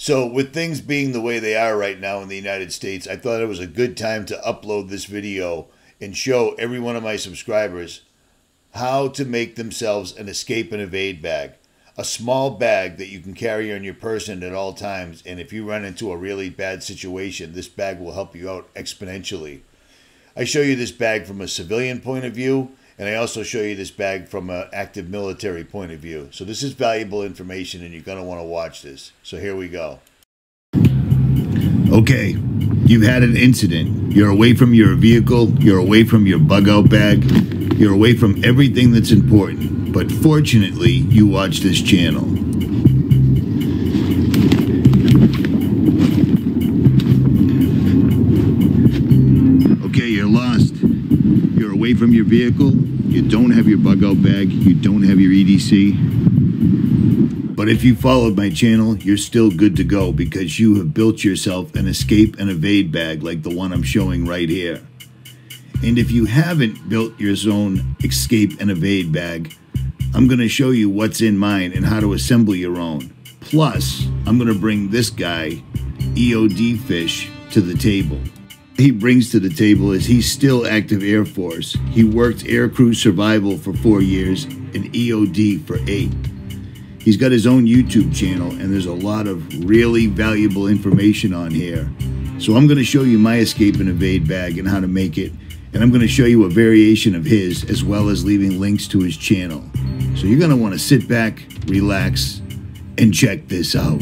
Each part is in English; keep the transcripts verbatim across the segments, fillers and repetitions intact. So with things being the way they are right now in the United States, I thought it was a good time to upload this video and show every one of my subscribers how to make themselves an escape and evade bag. A small bag that you can carry on your person at all times, and if you run into a really bad situation, this bag will help you out exponentially. I show you this bag from a civilian point of view, and I also show you this bag from an active military point of view. So this is valuable information, and you're going to want to watch this. So here we go. Okay, you've had an incident. You're away from your vehicle. You're away from your bug-out bag. You're away from everything that's important. But fortunately, you watch this channel. Okay, you're lost. You're away from your vehicle. You don't have your bug out bag. You don't have your E D C. But if you followed my channel, you're still good to go because you have built yourself an escape and evade bag like the one I'm showing right here. And if you haven't built your own escape and evade bag, I'm going to show you what's in mine and how to assemble your own. Plus, I'm going to bring this guy, E O D Fish, to the table. He brings to the table is he's still active Air Force. He worked Air Crew Survival for four years and E O D for eight. He's got his own YouTube channel, and there's a lot of really valuable information on here. So I'm going to show you my escape and evade bag and how to make it. And I'm going to show you a variation of his, as well as leaving links to his channel. So you're going to want to sit back, relax, and check this out.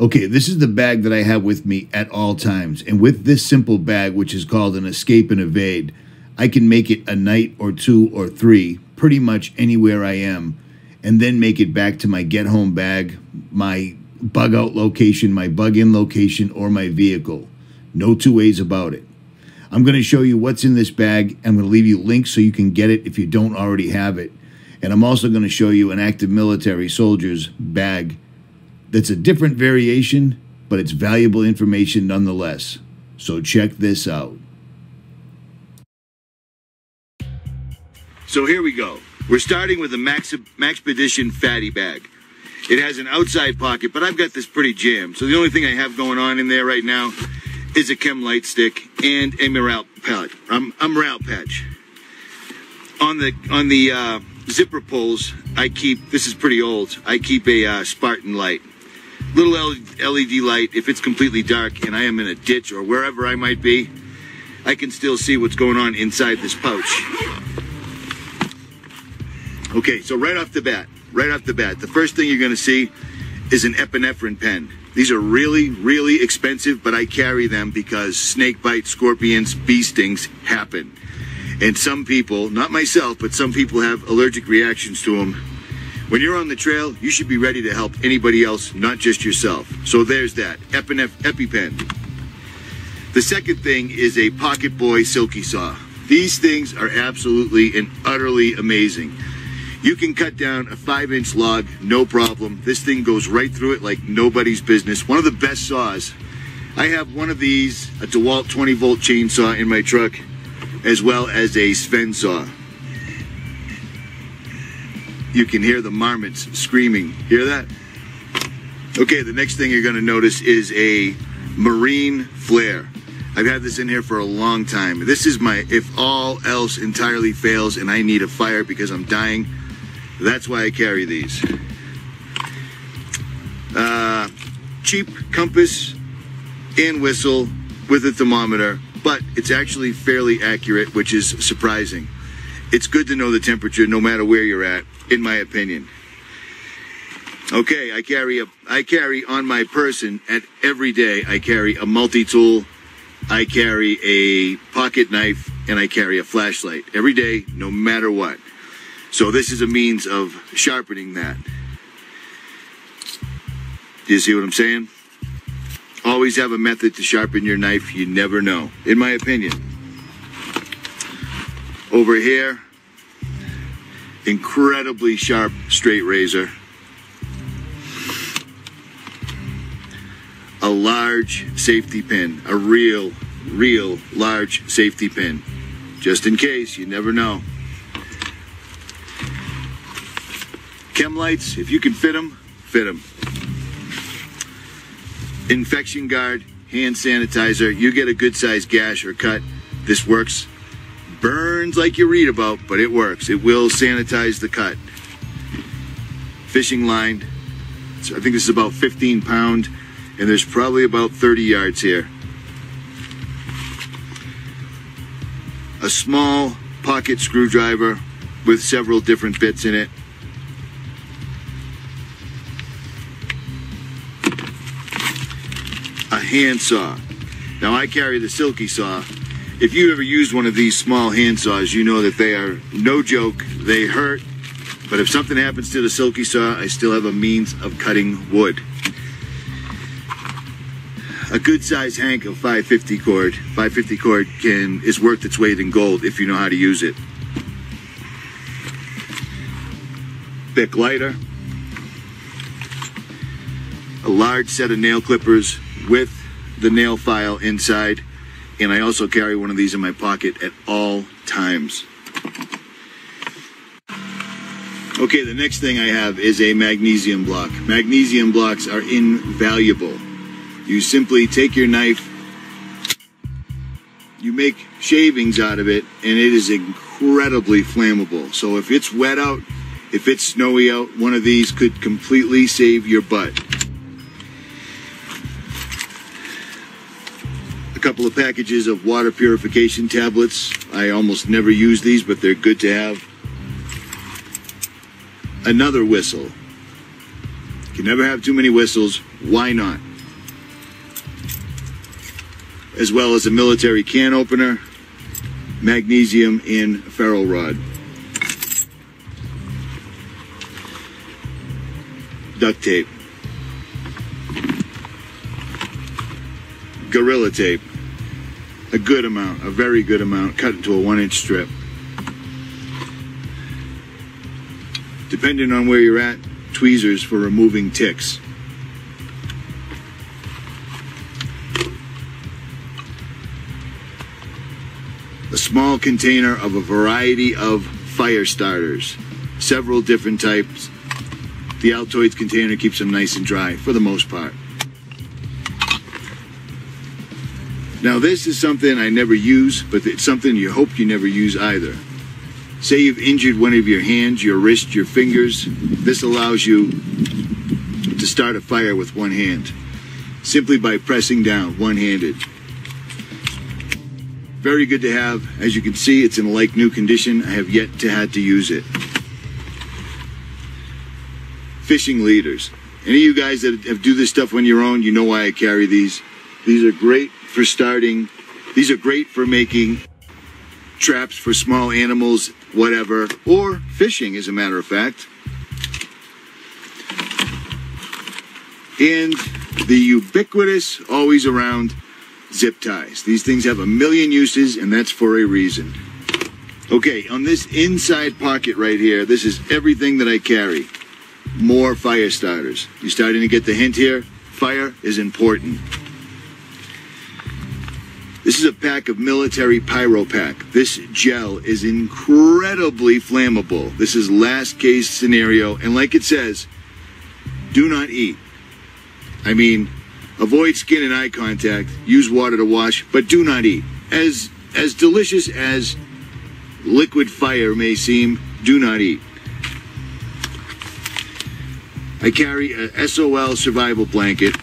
Okay, this is the bag that I have with me at all times, and with this simple bag, which is called an escape and evade, I can make it a night or two or three, pretty much anywhere I am, and then make it back to my get home bag, my bug out location, my bug in location, or my vehicle. No two ways about it. I'm going to show you what's in this bag. I'm going to leave you links so you can get it if you don't already have it, and I'm also going to show you an active military soldier's bag. That's a different variation, but it's valuable information nonetheless. So check this out. So here we go. We're starting with a Maxpedition Fatty Bag. It has an outside pocket, but I've got this pretty jammed. So the only thing I have going on in there right now is a chem light stick and a morale patch. Um, a morale patch. On the on the uh, zipper pulls, I keep. This is pretty old. I keep a uh, Spartan light. Little L E D light. If it's completely dark and I am in a ditch or wherever I might be, I can still see what's going on inside this pouch. Okay, so right off the bat, right off the bat, the first thing you're going to see is an epinephrine pen. These are really, really expensive, but I carry them because snake bites, scorpions, bee stings happen. And some people, not myself, but some people have allergic reactions to them. When you're on the trail, you should be ready to help anybody else, not just yourself. So there's that, EpiPen. The second thing is a Pocket Boy Silky Saw. These things are absolutely and utterly amazing. You can cut down a five inch log, no problem. This thing goes right through it like nobody's business. One of the best saws. I have one of these, a DeWalt twenty volt chainsaw in my truck, as well as a Sven saw. You can hear the marmots screaming. Hear that? Okay, the next thing you're gonna notice is a marine flare. I've had this in here for a long time. This is my, if all else entirely fails and I need a fire because I'm dying, that's why I carry these. Uh, cheap compass and whistle with a thermometer, but it's actually fairly accurate, which is surprising. It's good to know the temperature no matter where you're at, in my opinion. Okay, I carry a, I carry on my person at every day. I carry a multi-tool, I carry a pocket knife, and I carry a flashlight every day, no matter what. So this is a means of sharpening that. Do you see what I'm saying? Always have a method to sharpen your knife. You never know, in my opinion. Over here, incredibly sharp straight razor. A large safety pin, a real, real large safety pin. Just in case, you never know. Chem lights, if you can fit them, fit them. Infection guard, hand sanitizer. You get a good sized gash or cut, this works. Burns like you read about, but it works. It will sanitize the cut. Fishing line, so I think this is about fifteen pound. And there's probably about thirty yards here. A small pocket screwdriver with several different bits in it. A hand saw. Now I carry the Silky Saw. If you ever used one of these small hand saws, you know that they are no joke. They hurt. But if something happens to the Silky Saw, I still have a means of cutting wood. A good size hank of five fifty cord. five fifty cord can is worth its weight in gold if you know how to use it. Thick lighter. A large set of nail clippers with the nail file inside. And I also carry one of these in my pocket at all times. Okay, the next thing I have is a magnesium block. Magnesium blocks are invaluable. You simply take your knife, you make shavings out of it, and it is incredibly flammable. So if it's wet out, if it's snowy out, one of these could completely save your butt. A couple of packages of water purification tablets. I almost never use these, but they're good to have. Another whistle. You can never have too many whistles. Why not? As well as a military can opener, magnesium, and ferro rod. Duct tape. Gorilla tape. A good amount, a very good amount, cut into a one inch strip. Depending on where you're at, tweezers for removing ticks. A small container of a variety of fire starters, several different types. The Altoids container keeps them nice and dry for the most part. Now this is something I never use, but it's something you hope you never use either. Say you've injured one of your hands, your wrist, your fingers. This allows you to start a fire with one hand, simply by pressing down one-handed. Very good to have. As you can see, it's in like new condition. I have yet to have to use it. Fishing leaders. Any of you guys that have do this stuff on your own, you know why I carry these. These are great for starting. These are great for making traps for small animals, whatever, or fishing, as a matter of fact. And the ubiquitous, always around, zip ties. These things have a million uses, and that's for a reason. Okay, on this inside pocket right here, this is everything that I carry. More fire starters. You're starting to get the hint here? Fire is important. This is a pack of military pyro pack. This gel is incredibly flammable. This is last case scenario, and like it says, do not eat. I mean, avoid skin and eye contact, use water to wash, but do not eat. As, as delicious as liquid fire may seem, do not eat. I carry a S O L survival blanket.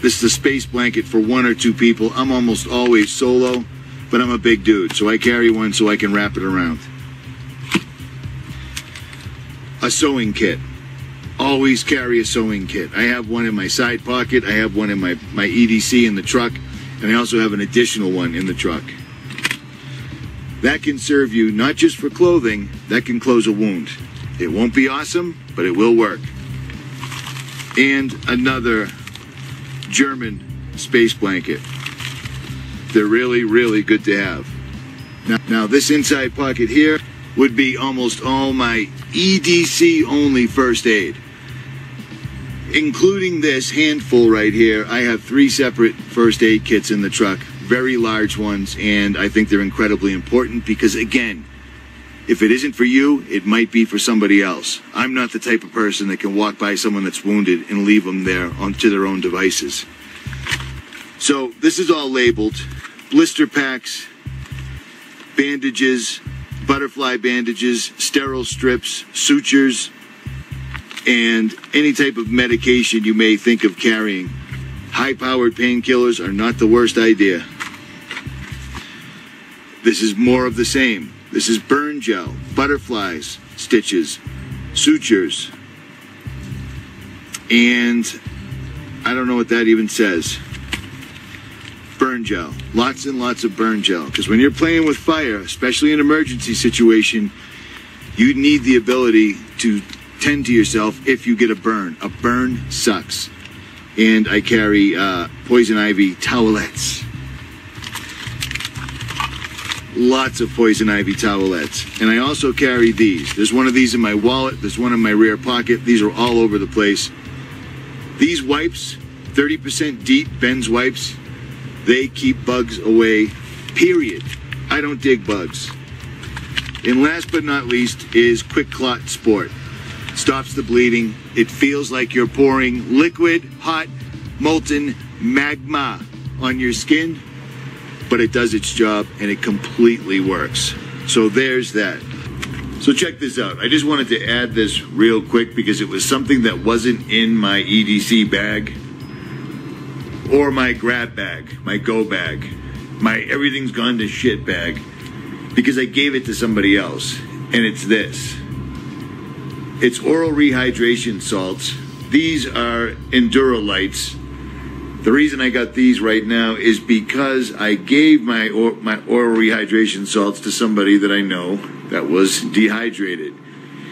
This is a space blanket for one or two people. I'm almost always solo, but I'm a big dude, so I carry one so I can wrap it around. A sewing kit. Always carry a sewing kit. I have one in my side pocket. I have one in my, my E D C in the truck, and I also have an additional one in the truck. That can serve you not just for clothing, that can close a wound. It won't be awesome, but it will work. And another German space blanket. They're really, really good to have. Now, now this inside pocket here would be almost all my E D C only first aid. Including this handful right here, I have three separate first aid kits in the truck. Very large ones, and I think they're incredibly important because, again, if it isn't for you, it might be for somebody else. I'm not the type of person that can walk by someone that's wounded and leave them there onto their own devices. So this is all labeled. Blister packs, bandages, butterfly bandages, sterile strips, sutures, and any type of medication you may think of carrying. High-powered painkillers are not the worst idea. This is more of the same. This is burn gel, butterflies, stitches, sutures, and I don't know what that even says. Burn gel. Lots and lots of burn gel. Because when you're playing with fire, especially in an emergency situation, you need the ability to tend to yourself if you get a burn. A burn sucks. And I carry uh, poison ivy towelettes. Lots of poison ivy towelettes. And I also carry these. There's one of these in my wallet. There's one in my rear pocket. These are all over the place. These wipes, thirty percent deep Ben's wipes, they keep bugs away, period. I don't dig bugs. And last but not least is Quick Clot Sport. Stops the bleeding. It feels like you're pouring liquid, hot, molten magma on your skin, but it does its job and it completely works. So there's that. So check this out. I just wanted to add this real quick because it was something that wasn't in my E D C bag or my grab bag, my go bag, my everything's gone to shit bag, because I gave it to somebody else, and it's this. It's oral rehydration salts. These are Endurolytes. The reason I got these right now is because I gave my, or, my oral rehydration salts to somebody that I know that was dehydrated.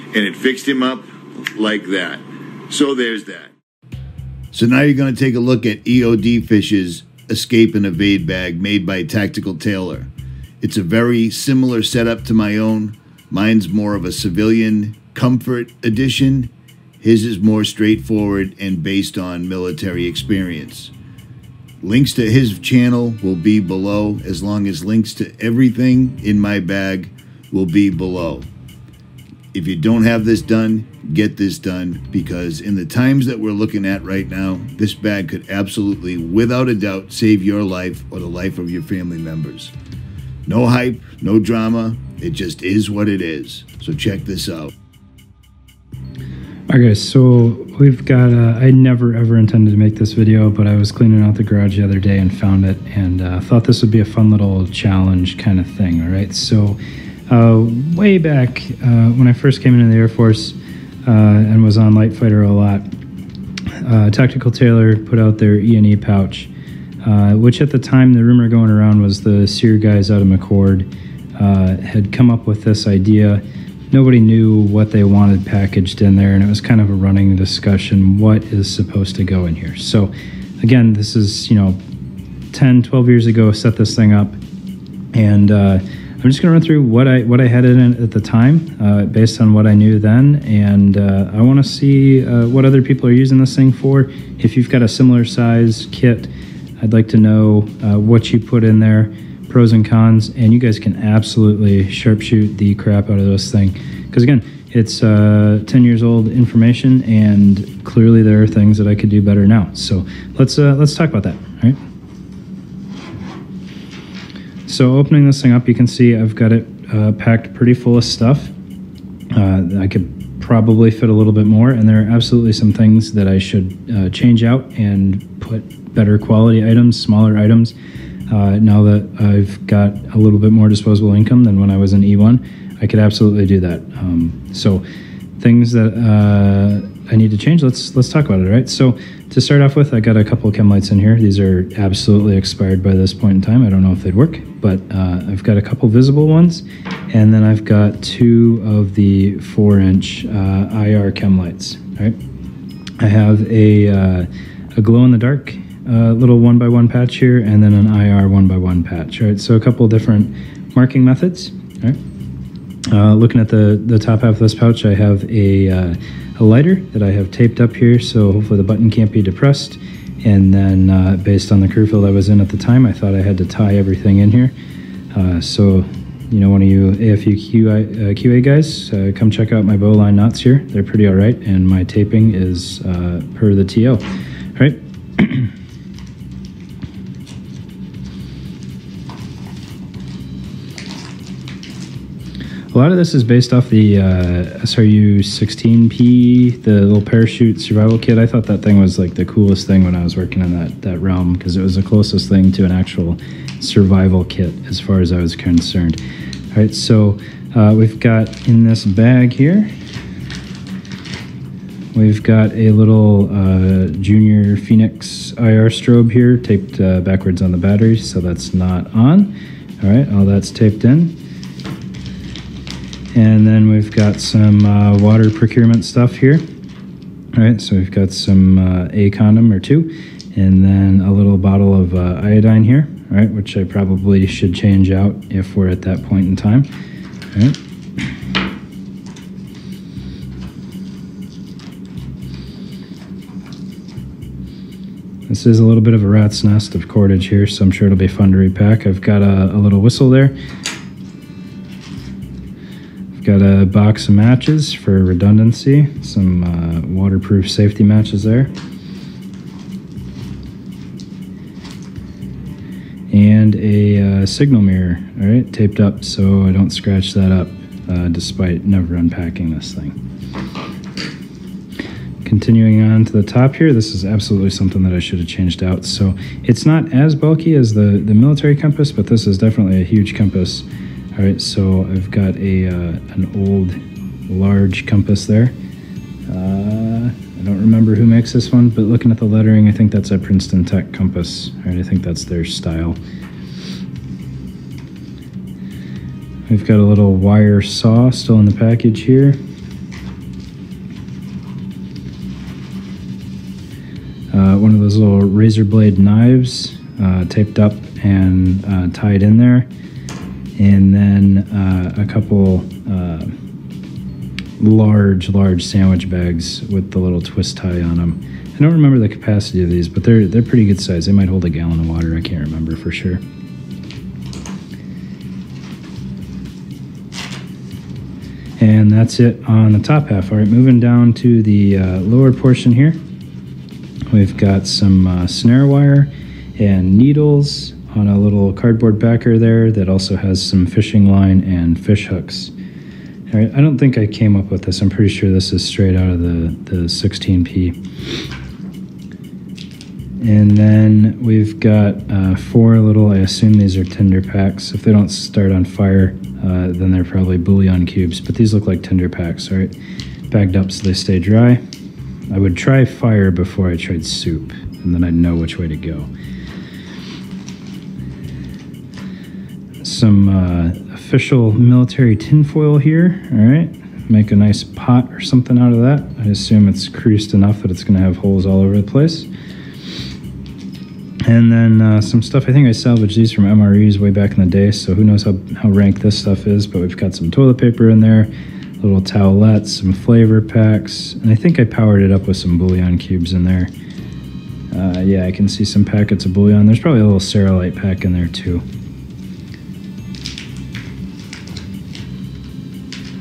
And it fixed him up like that. So there's that. So now you're going to take a look at E O D Fish's Escape and Evade bag made by Tactical Tailor. It's a very similar setup to my own. Mine's more of a civilian comfort edition. His is more straightforward and based on military experience. Links to his channel will be below, as long as links to everything in my bag will be below. If you don't have this done, get this done, because in the times that we're looking at right now, this bag could absolutely, without a doubt, save your life or the life of your family members. No hype, no drama, it just is what it is. So check this out. Okay, so we've got, uh, I never ever intended to make this video, but I was cleaning out the garage the other day and found it, and uh, thought this would be a fun little challenge kind of thing, all right? So uh, way back uh, when I first came into the Air Force uh, and was on Light Fighter a lot, uh, Tactical Tailor put out their E and E pouch, uh, which at the time the rumor going around was the SERE guys out of McCord uh, had come up with this idea. Nobody knew what they wanted packaged in there, and it was kind of a running discussion, what is supposed to go in here? So again, this is, you know, ten, twelve years ago, set this thing up, and uh, I'm just gonna run through what I what I had in it at the time, uh, based on what I knew then, and uh, I wanna see uh, what other people are using this thing for. If you've got a similar size kit, I'd like to know uh, what you put in there, pros and cons, and you guys can absolutely sharpshoot the crap out of this thing. Because again, it's uh, ten years old information, and clearly there are things that I could do better now. So let's uh, let's talk about that, all right? So opening this thing up, you can see I've got it uh, packed pretty full of stuff. Uh, I could probably fit a little bit more, and there are absolutely some things that I should uh, change out and put better quality items, smaller items. Uh, now that I've got a little bit more disposable income than when I was in E one, I could absolutely do that. Um, so things that uh, I need to change, let's let's talk about it, right? So to start off with, I got a couple of chem lights in here. These are absolutely expired by this point in time. I don't know if they'd work, but uh, I've got a couple visible ones, and then I've got two of the four-inch uh, I R chem lights, right? I have a, uh, a glow-in-the-dark Uh, little one by one patch here, and then an I R one by one patch. All right, so a couple different marking methods. All right, uh, looking at the the top half of this pouch, I have a uh, a lighter that I have taped up here, so hopefully the button can't be depressed. And then uh, based on the crew field I was in at the time, I thought I had to tie everything in here. Uh, so, you know, one of you A F U Q A guys, uh, come check out my bowline knots here. They're pretty all right, and my taping is uh, per the T O. All right. A lot of this is based off the uh, S R U sixteen P, the little parachute survival kit. I thought that thing was like the coolest thing when I was working in that, that realm, because it was the closest thing to an actual survival kit as far as I was concerned. All right, so uh, we've got in this bag here, we've got a little uh, Junior Phoenix I R strobe here, taped uh, backwards on the battery, so that's not on. All right, all that's taped in. And then we've got some uh, water procurement stuff here. All right, so we've got some uh, a condom or two, and then a little bottle of uh, iodine here, all right, which I probably should change out if we're at that point in time. All right. This is a little bit of a rat's nest of cordage here, so I'm sure it'll be fun to repack. I've got a, a little whistle there. Got a box of matches for redundancy, some uh, waterproof safety matches there. And a uh, signal mirror, all right, taped up so I don't scratch that up uh, despite never unpacking this thing. Continuing on to the top here, this is absolutely something that I should have changed out. So it's not as bulky as the, the military compass, but this is definitely a huge compass. All right, so I've got a uh, an old large compass there. Uh, I don't remember who makes this one, but looking at the lettering, I think that's a Princeton Tech compass. All right, I think that's their style. We've got a little wire saw still in the package here. Uh, one of those little razor blade knives uh, taped up and uh, tied in there. And then uh, a couple uh, large, large sandwich bags with the little twist tie on them. I don't remember the capacity of these, but they're, they're pretty good size. They might hold a gallon of water. I can't remember for sure. And that's it on the top half. All right, moving down to the uh, lower portion here. We've got some uh, snare wire and needles on a little cardboard backer there that also has some fishing line and fish hooks. All right, I don't think I came up with this. I'm pretty sure this is straight out of the, the sixteen P. And then we've got uh, four little, I assume these are tinder packs. If they don't start on fire, uh, then they're probably bouillon cubes, but these look like tinder packs, all right? Bagged up so they stay dry. I would try fire before I tried soup, and then I'd know which way to go. Some uh, official military tinfoil here, all right? Make a nice pot or something out of that. I assume it's creased enough that it's gonna have holes all over the place. And then uh, some stuff, I think I salvaged these from M R Es way back in the day, so who knows how, how rank this stuff is, but we've got some toilet paper in there, little towelettes, some flavor packs, and I think I powered it up with some bouillon cubes in there. Uh, yeah, I can see some packets of bouillon. There's probably a little Sarilite pack in there too.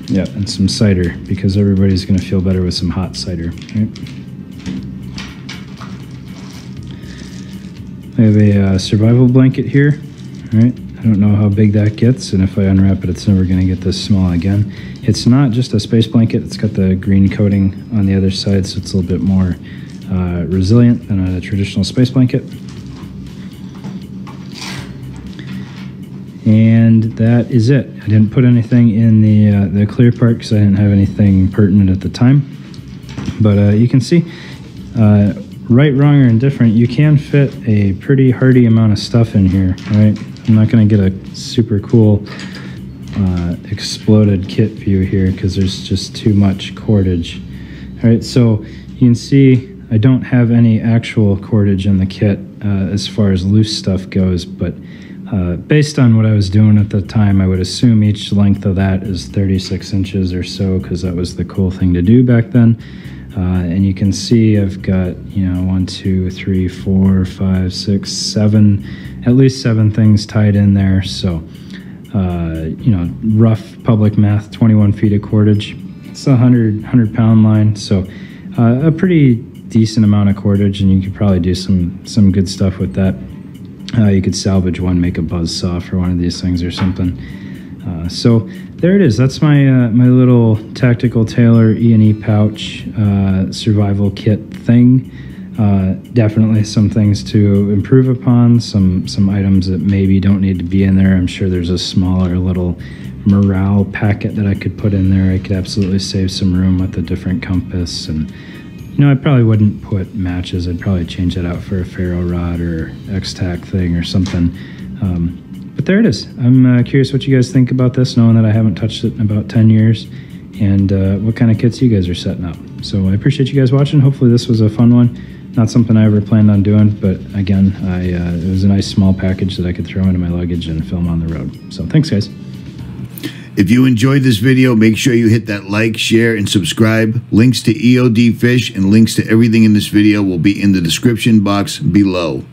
Yeah, and some cider, because everybody's going to feel better with some hot cider, right? I have a uh, survival blanket here, all right? I don't know how big that gets, and if I unwrap it, it's never going to get this small again. It's not just a space blanket. It's got the green coating on the other side, so it's a little bit more uh, resilient than a traditional space blanket. And that is it. I didn't put anything in the, uh, the clear part because I didn't have anything pertinent at the time. But uh, you can see, uh, right, wrong, or indifferent, you can fit a pretty hearty amount of stuff in here, right? I'm not going to get a super cool uh, exploded kit view here because there's just too much cordage. All right, so you can see I don't have any actual cordage in the kit uh, as far as loose stuff goes, but uh, based on what I was doing at the time, I would assume each length of that is thirty-six inches or so because that was the cool thing to do back then. Uh, and you can see I've got, you know, one, two, three, four, five, six, seven, at least seven things tied in there. So, uh, you know, rough public math, twenty-one feet of cordage. It's a hundred, hundred pound line. So uh, a pretty decent amount of cordage, and you could probably do some, some good stuff with that. Uh, you could salvage one, make a buzz saw for one of these things or something. Uh, so there it is. That's my uh, my little Tactical Tailor E and E pouch uh, survival kit thing. Uh, definitely some things to improve upon, some some items that maybe don't need to be in there. I'm sure there's a smaller little morale packet that I could put in there. I could absolutely save some room with a different compass. And, you know, I probably wouldn't put matches. I'd probably change that out for a ferro rod or X-TAC thing or something. Um, But there it is. I'm uh, curious what you guys think about this, knowing that I haven't touched it in about ten years, and uh, what kind of kits you guys are setting up. So I appreciate you guys watching. Hopefully this was a fun one. Not something I ever planned on doing, but again, I, uh, it was a nice small package that I could throw into my luggage and film on the road. So thanks, guys. If you enjoyed this video, make sure you hit that like, share, and subscribe. Links to E O D Fish and links to everything in this video will be in the description box below.